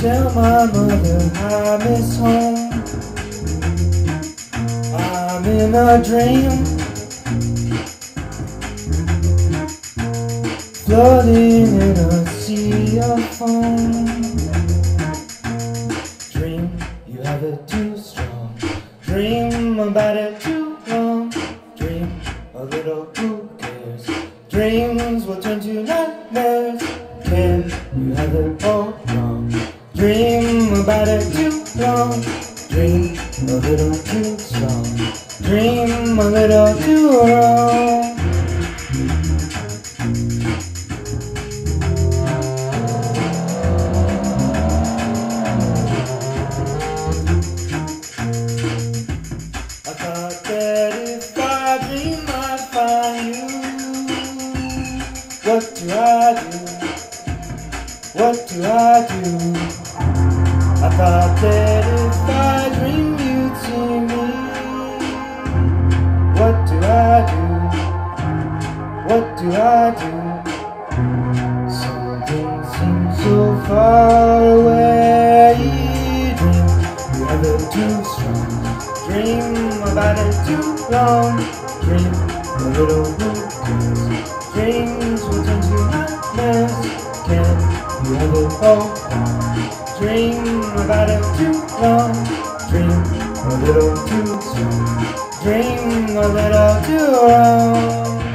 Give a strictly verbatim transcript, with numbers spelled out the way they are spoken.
Tell my mother I miss home. I'm in a dream, floating in a sea of foam. Dream you have it too strong, dream about it too long. Dream a little, who cares? Dreams will turn to nightmares. Can you have it all wrong? Dream about it too long, dream a little too strong, dream a little too wrong. I thought that if I dream I'd find you. What do I do? What do I do? I thought that if I dream you'd see me. What do I do? What do I do? Something seems so far away. Dream you have it too strong, dream about it too long. Dream a little bit, dreams will turn to nightmares. Can you have it all? Dream about it too long, dream a little too soon, dream a little too long.